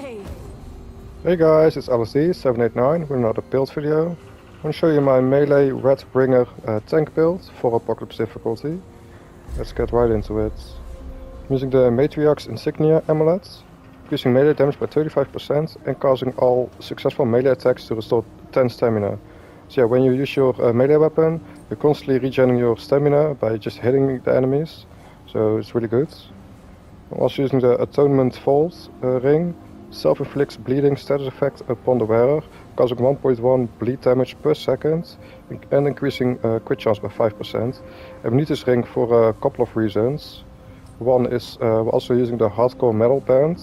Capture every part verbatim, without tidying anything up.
away. Hey guys, it's Ellis Dee seven eight nine with another build video. I'm going to show you my melee Wrathbringer uh, tank build for Apocalypse difficulty. Let's get right into it. I'm using the Matriarch's Insignia amulet, increasing melee damage by thirty-five percent and causing all successful melee attacks to restore ten stamina. So yeah, when you use your uh, melee weapon, you're constantly regenerating your stamina by just hitting the enemies, so it's really good. I'm also using the Atonement Fold uh, ring. Self-inflicts bleeding status effect upon the wearer, causing one point one bleed damage per second and increasing uh, crit chance by five percent. And we need this ring for a couple of reasons. One is uh, we're also using the Hardcore Metal Band.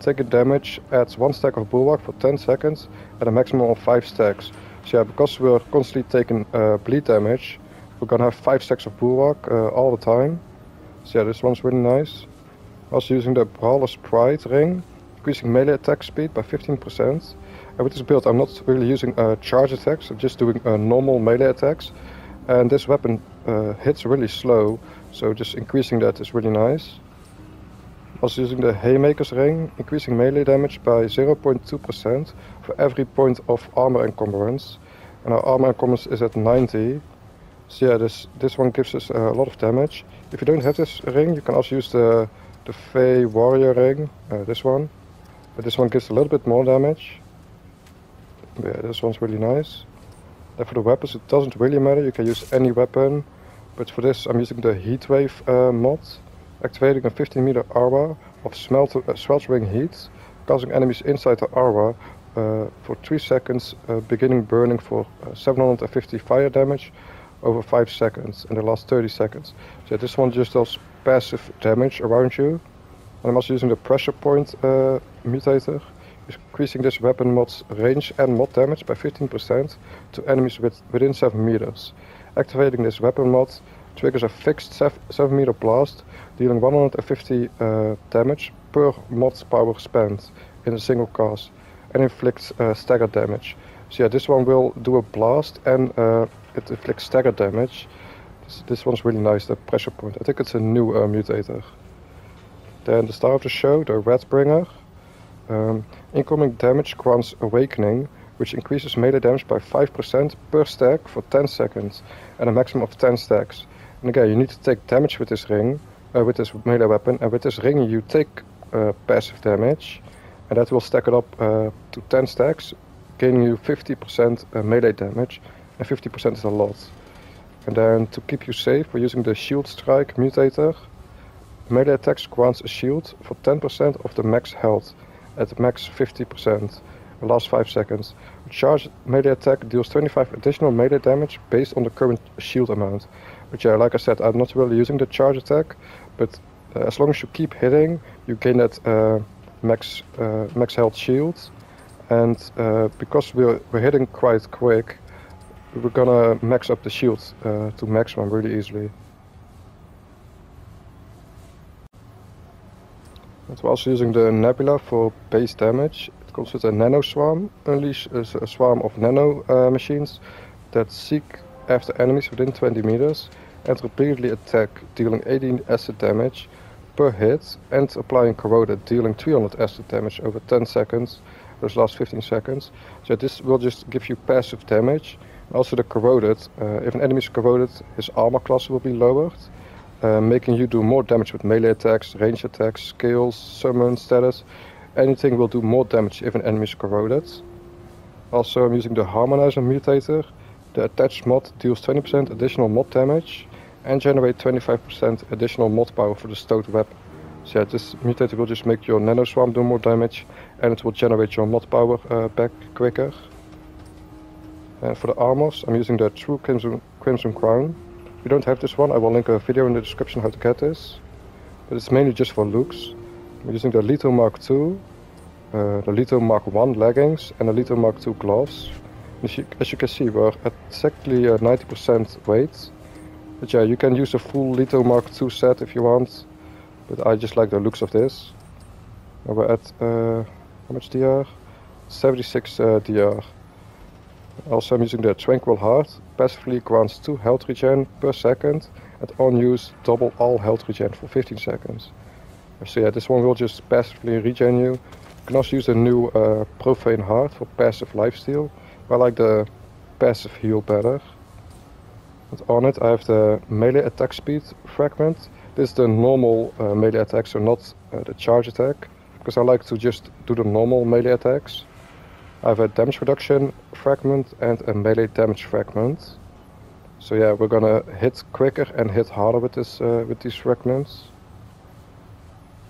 Taking damage adds one stack of bulwark for ten seconds and a maximum of five stacks. So yeah, because we're constantly taking uh, bleed damage, we're gonna have five stacks of bulwark uh, all the time. So yeah, this one's really nice. Also using the Brawler's Pride ring, increasing melee attack speed by fifteen percent. And with this build I'm not really using uh, charge attacks, I'm just doing uh, normal melee attacks. And this weapon uh, hits really slow, so just increasing that is really nice. Also using the Haymaker's Ring, increasing melee damage by zero point two percent for every point of armor encumbrance. And our armor encumbrance is at ninety. So yeah, this, this one gives us a lot of damage. If you don't have this ring, you can also use the, the Fae Warrior ring, uh, this one. But this one gives a little bit more damage. Yeah, this one's really nice. And for the weapons it doesn't really matter, you can use any weapon. But for this I'm using the Heatwave uh, mod. Activating a fifteen meter aura of smelter, uh, sweltering heat, causing enemies inside the aura uh, for three seconds, uh, beginning burning for uh, seven hundred fifty fire damage over five seconds in the last thirty seconds. So this one just does passive damage around you. And I'm also using the Pressure Point uh, Mutator, increasing this weapon mod's range and mod damage by fifteen percent to enemies with, within seven meters. Activating this weapon mod triggers a fixed seven meter blast, dealing one hundred fifty uh, damage per mod's power spent in a single cast, and inflicts uh, stagger damage. So yeah, this one will do a blast and uh, it inflicts stagger damage. This, this one's really nice, the Pressure Point. I think it's a new uh, mutator. Then the star of the show, the Wrathbringer. Um, incoming damage grants Awakening, which increases melee damage by five percent per stack for ten seconds, and a maximum of ten stacks. And again, you need to take damage with this ring, uh, with this melee weapon, and with this ring you take uh, passive damage, and that will stack it up uh, to ten stacks, gaining you fifty percent uh, melee damage, and fifty percent is a lot. And then to keep you safe, we're using the Shield Strike mutator. Melee attacks grants a shield for ten percent of the max health, at max fifty percent, the last five seconds. A charged melee attack deals twenty-five additional melee damage based on the current shield amount. Which, yeah, like I said, I'm not really using the charge attack, but uh, as long as you keep hitting, you gain that uh, max uh, max health shield. And uh, because we're, we're hitting quite quick, we're gonna max up the shield uh, to maximum really easily. And we're also using the Nebula for base damage. It comes with a Nano Swarm. Unleash is a swarm of nano uh, machines that seek after enemies within twenty meters and repeatedly attack, dealing eighteen acid damage per hit and applying corroded, dealing three hundred acid damage over ten seconds, those last fifteen seconds. So this will just give you passive damage. Also the corroded, uh, if an enemy is corroded, his armor class will be lowered, uh, making you do more damage with melee attacks, range attacks, skills, summon status. Anything will do more damage if an enemy is corroded. Also I'm using the Harmonizer mutator. The attached mod deals twenty percent additional mod damage and generate twenty-five percent additional mod power for the stowed weapon. So yeah, this mutator will just make your Nano Swarm do more damage and it will generate your mod power uh, back quicker. And for the armors, I'm using the True Crimson, Crimson Crown. If you don't have this one, I will link a video in the description how to get this. But it's mainly just for looks. I'm using the Leto Mark two, uh, the Leto Mark one leggings and the Leto Mark two gloves. As you, as you can see, we're at exactly ninety percent uh, weight. But yeah, you can use a full Leto Mark two set if you want. But I just like the looks of this. And we're at, uh, how much D R? seventy-six uh, D R. Also I'm using the Tranquil Heart. Passively grants two health regen per second. And on use, double all health regen for fifteen seconds. So yeah, this one will just passively regen you You can also use the new uh, Profane Heart for passive lifesteal. I like the passive heal better. And on it I have the melee attack speed fragment. This is the normal uh, melee attack, so not uh, the charge attack, because I like to just do the normal melee attacks. I have a damage reduction fragment and a melee damage fragment. So yeah, we're gonna hit quicker and hit harder with this uh, with these fragments.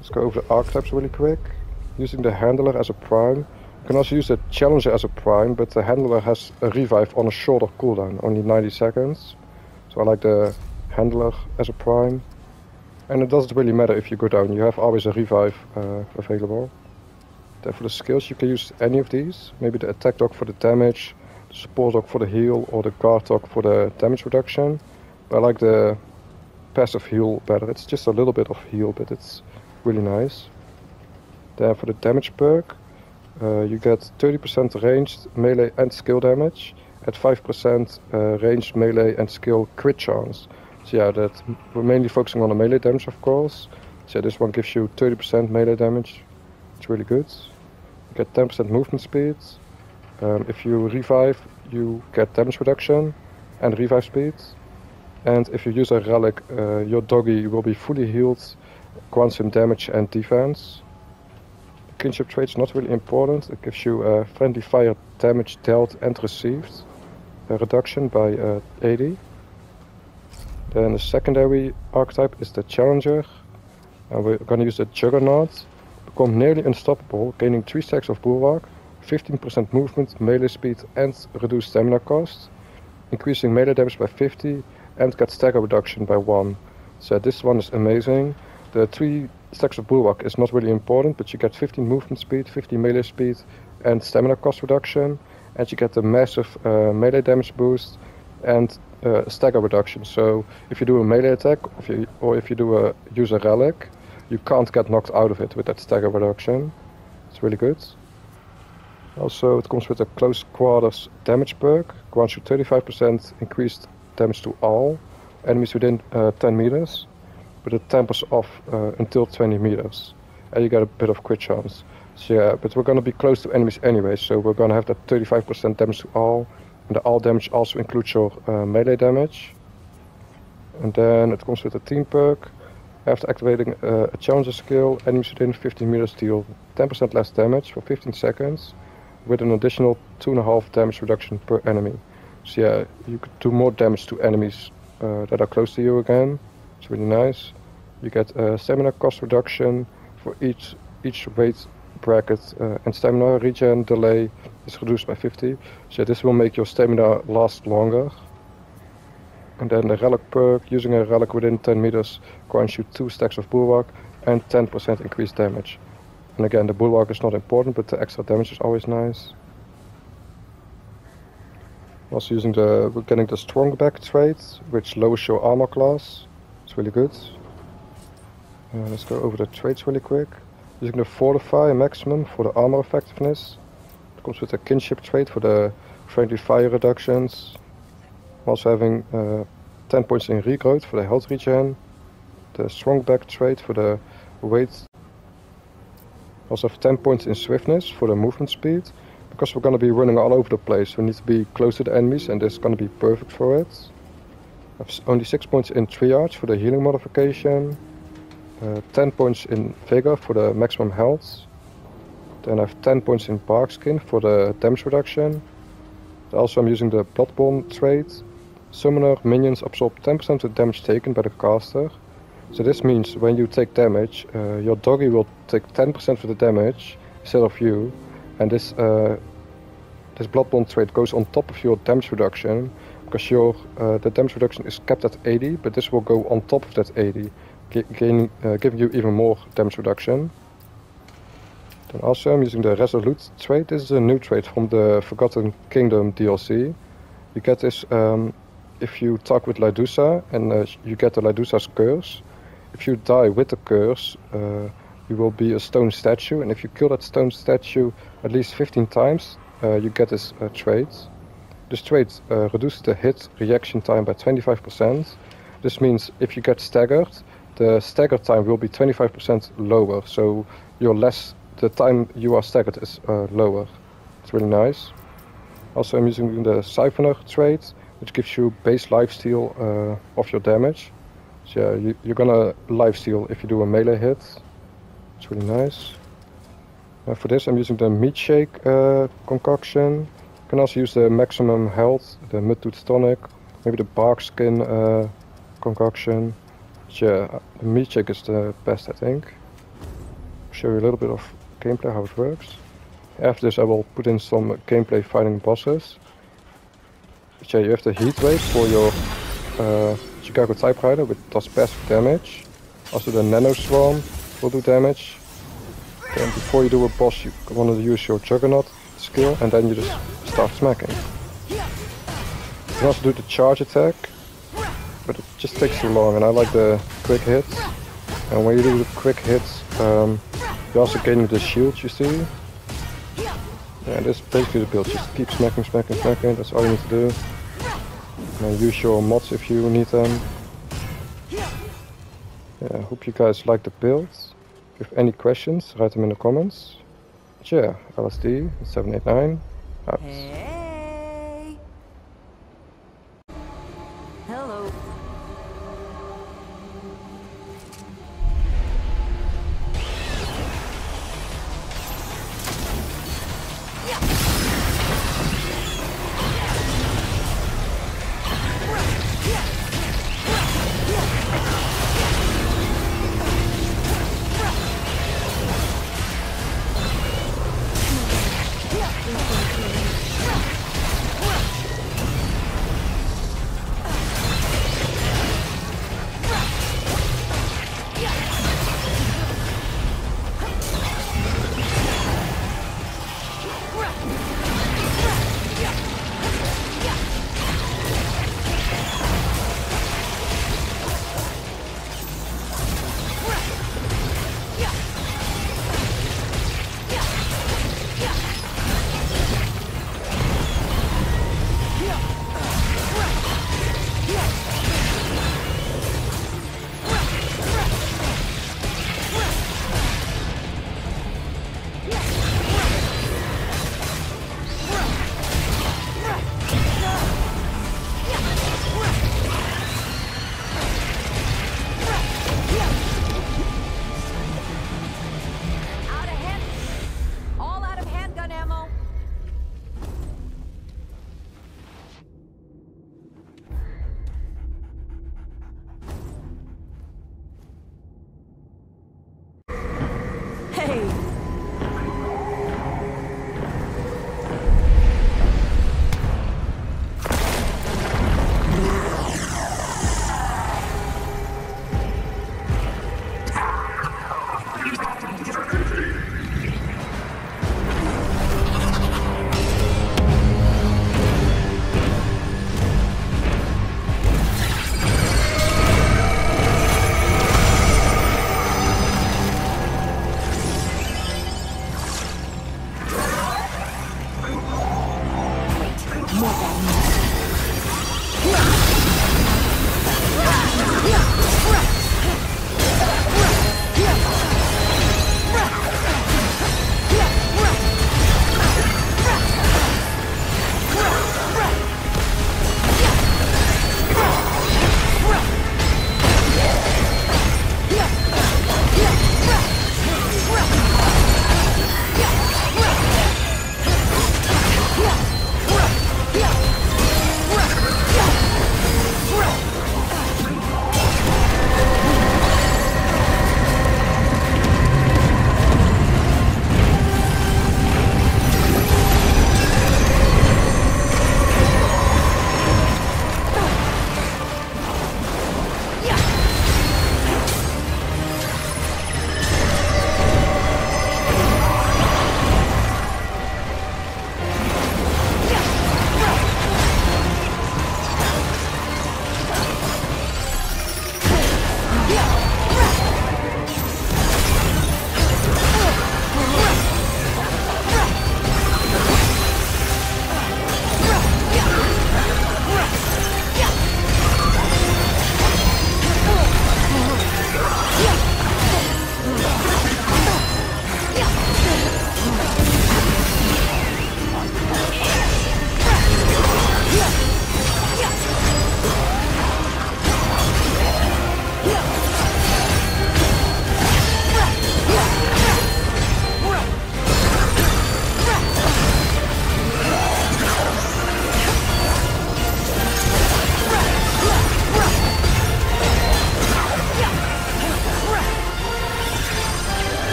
Let's go over the archetypes really quick. Using the Handler as a prime. You can also use the Challenger as a prime, but the Handler has a revive on a shorter cooldown, only ninety seconds. So I like the Handler as a prime. And it doesn't really matter if you go down, you have always a revive uh, available. Then for the skills, you can use any of these. Maybe the attack dog for the damage, the support dog for the heal, or the guard dog for the damage reduction. But I like the passive heal better. It's just a little bit of heal, but it's really nice. Then for the damage perk, uh, you get thirty percent ranged melee and skill damage, at five percent uh, ranged melee and skill crit chance. So yeah, that we're mainly focusing on the melee damage, of course. So yeah, this one gives you thirty percent melee damage. It's really good. You get ten percent movement speed. Um, if you revive, you get damage reduction and revive speed. And if you use a relic, uh, your doggy will be fully healed, grants him damage and defense. Kinship trait's not really important. It gives you uh, friendly fire damage dealt and received, a reduction by uh, eighty. Then the secondary archetype is the Challenger, and we're going to use the Juggernaut. Become nearly unstoppable, gaining three stacks of bulwark, fifteen percent movement, melee speed, and reduced stamina cost, increasing melee damage by fifty, and got stagger reduction by one. So this one is amazing. The three stacks of bulwark is not really important, but you get fifteen movement speed, fifty melee speed, and stamina cost reduction, and you get the massive uh, melee damage boost and uh, stagger reduction. So if you do a melee attack, if you, or if you do a use a relic, you can't get knocked out of it with that stagger reduction. It's really good. Also, it comes with a close quarters damage perk, grants you thirty-five percent increased damage to all enemies within uh, ten meters. But it tempers off uh, until twenty meters, and you get a bit of crit chance. So yeah, but we're gonna be close to enemies anyway, so we're gonna have that thirty-five percent damage to all, and the all damage also includes your uh, melee damage. And then it comes with a team perk. After activating uh, a Challenger skill, enemies within fifteen meters deal ten percent less damage for fifteen seconds, with an additional two and a half damage reduction per enemy. So yeah, you could do more damage to enemies uh, that are close to you again. It's really nice. You get a stamina cost reduction for each each weight bracket, uh, and stamina regen delay is reduced by fifty. So this will make your stamina last longer. And then the relic perk, using a relic within ten meters, grants you two stacks of bulwark and ten percent increased damage. And again, the bulwark is not important, but the extra damage is always nice. Also using the we're getting the strongback trait, which lowers your armor class. It's really good. Uh, let's go over the traits really quick. Using the Fortify maximum for the armor effectiveness. It comes with a kinship trait for the friendly fire reductions. Also having uh, ten points in regrowth for the health regen. The strong back trait for the weight. Also have ten points in swiftness for the movement speed. Because we're going to be running all over the place, we need to be close to the enemies, and this is going to be perfect for it. I have only six points in triage for the healing modification. Uh, ten points in vigor for the maximum health. Then I have ten points in Bark Skin for the damage reduction. Also I'm using the Blood Bomb trait. Summoner minions absorb ten percent of the damage taken by the caster. So this means when you take damage, uh, your doggy will take ten percent of the damage instead of you. And this, uh, this Blood Bomb trait goes on top of your damage reduction, because your uh, the damage reduction is capped at eighty, but this will go on top of that eighty, gain, uh, giving you even more damage reduction. Then also I'm using the Resolute trait. This is a new trait from the Forgotten Kingdom D L C. You get this um, if you talk with Lydousa, and uh, you get the Lydousa's Curse. If you die with the curse, uh, you will be a stone statue, and if you kill that stone statue at least fifteen times, uh, you get this uh, trait. This trait uh, reduces the hit reaction time by twenty-five percent. This means if you get staggered, the stagger time will be twenty-five percent lower, so you're less the time you are staggered is uh, lower. It's really nice. Also, I'm using the Siphoner trait, which gives you base lifesteal uh, of your damage. So yeah, you, you're gonna lifesteal if you do a melee hit. It's really nice. Uh, for this, I'm using the Meat Shake uh, Concoction. You can also use the Maximum Health, the Mud Tooth Tonic, maybe the Bark Skin uh, Concoction. So yeah, the Meat Shake is the best, I think. Show you a little bit of gameplay, how it works. After this I will put in some gameplay fighting bosses. So yeah, you have the Heatwave for your uh, Chicago Typewriter, which does passive damage. Also the Nano Swarm will do damage. And before you do a boss you want to use your Juggernaut skill and then you just start smacking. You can also do the charge attack, but it just takes too long and I like the quick hits. And when you do the quick hits um, you're also gaining the shield, you see. Yeah, this is basically the build. Just keep smacking, smacking, smacking. That's all you need to do. And use your mods if you need them. Yeah, I hope you guys like the build. If you have any questions, write them in the comments. But yeah, EllisDee seven eight nine out. Hey. Hello. Yeah.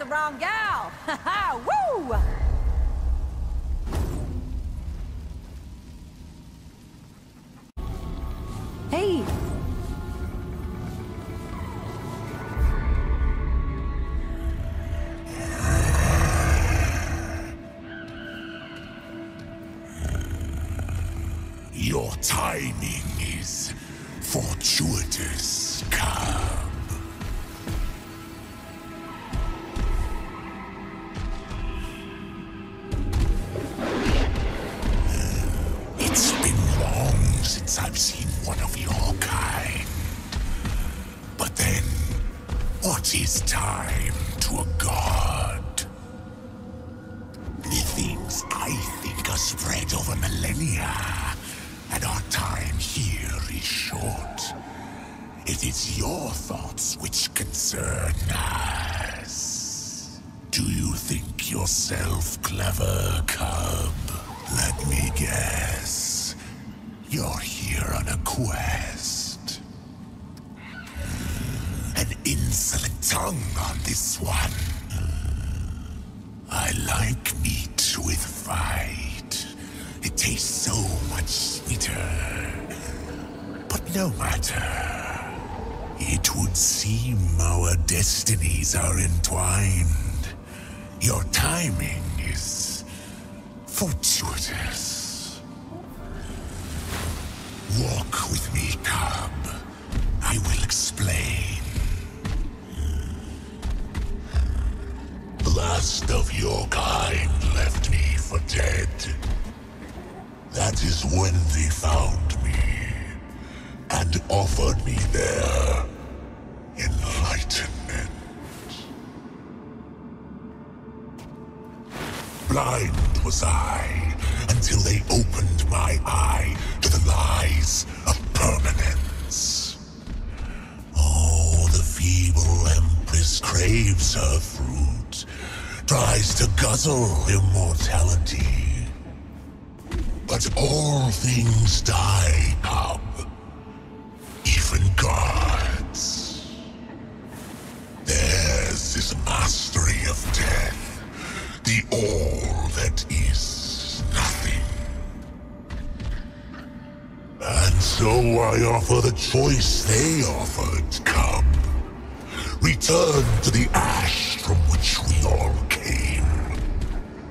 the wrong gal. Ha ha, woo! Hey! Your timing is fortuitous, Cub. It's been long since I've seen one of your kind. But then, what is time to a god? The things I think are spread over millennia. And our time here is short. It is your thoughts which concern us. Do you think yourself clever, Cub? Let me guess. You're here on a quest. An insolent tongue on this one. I like meat with fight. It tastes so much sweeter, but no matter. It would seem our destinies are entwined. Your timing is fortuitous. Walk with me, Cub. I will explain. The last of your kind left me for dead. That is when they found me, and offered me their enlightenment. Blind was I, until they opened my eye to the lies of permanence. Oh, the feeble Empress craves her fruit, tries to guzzle immortality. But all things die, Cub. Even gods. Theirs is mastery of death, the all that is nothing. And so I offer the choice they offered, Cub. Return to the ash from which we all came.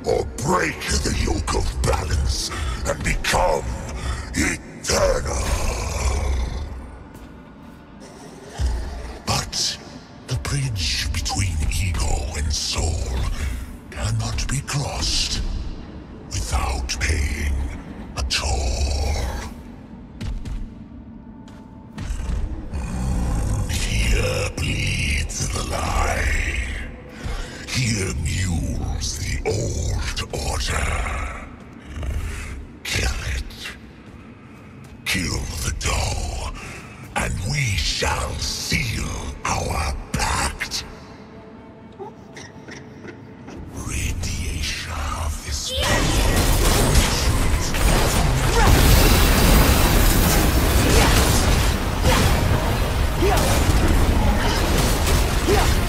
Or break the yoke of balance and become eternal. But the bridge between ego and soul cannot be crossed without paying a toll. Here bleeds the lie. Here mules the old order. Kill it. Kill the doe, and we shall seal our pact. Radiation of this yeah. Yeah. Yeah. Yeah.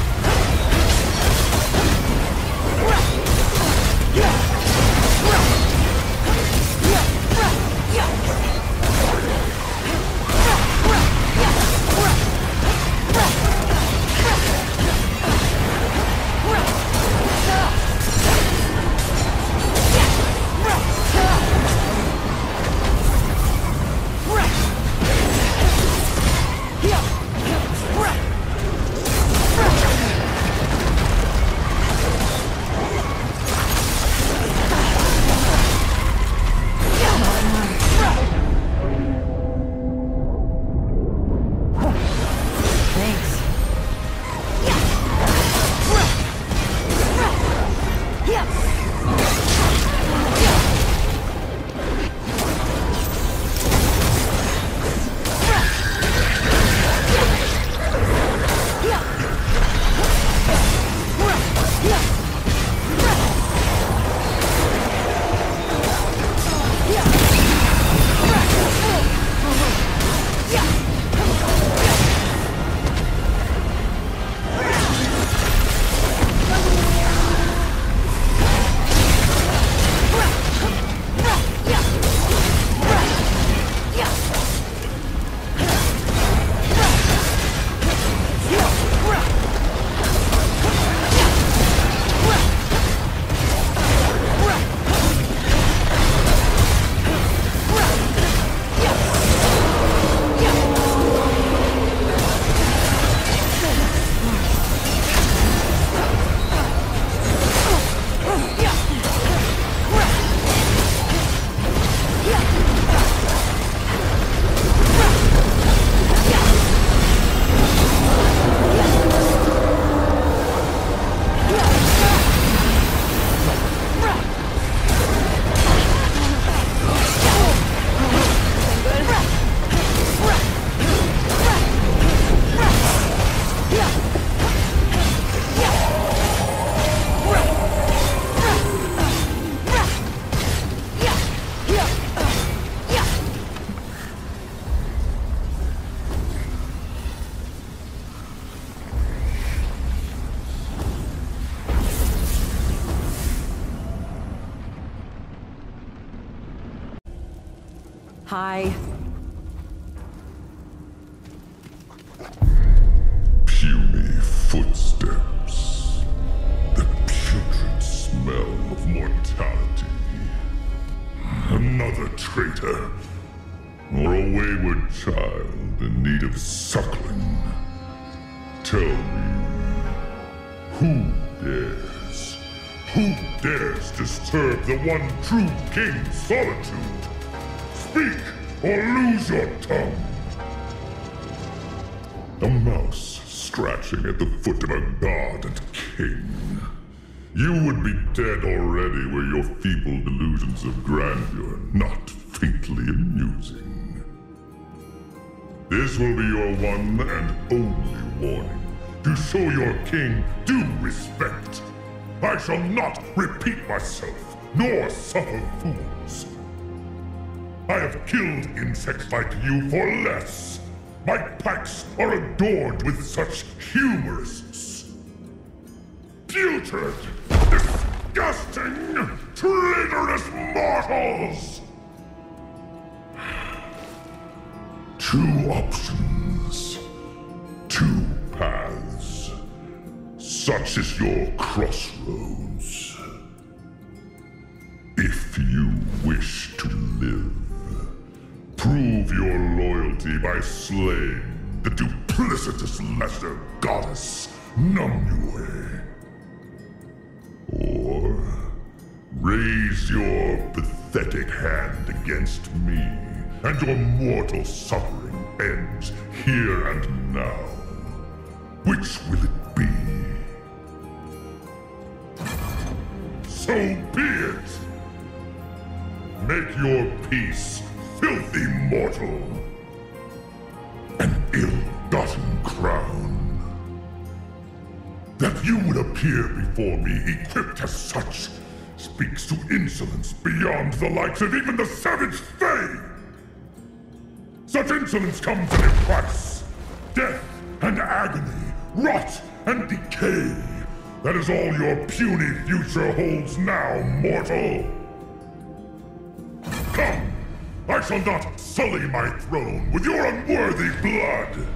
Hi. Puny footsteps. The putrid smell of mortality. Another traitor. Or a wayward child in need of suckling. Tell me, who dares? Who dares disturb the one true King's solitude? Speak, or lose your tongue! A mouse scratching at the foot of a god and king. You would be dead already were your feeble delusions of grandeur not faintly amusing. This will be your one and only warning. To show your king due respect, I shall not repeat myself, nor suffer fools. I have killed insects like you for less. My packs are adorned with such humorists. Putrid, disgusting, traitorous mortals! Two options, two paths. Such is your crossroads. If you wish to live, prove your loyalty by slaying the duplicitous lesser goddess Nanue. Or raise your pathetic hand against me, and your mortal suffering ends here and now. Which will it be? So be it! Make your peace, filthy mortal! An ill-gotten crown. That you would appear before me equipped as such speaks to insolence beyond the likes of even the savage Fae! Such insolence comes at a price. Death and agony, rot and decay. That is all your puny future holds now, mortal. Come, I shall not sully my throne with your unworthy blood.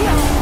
No!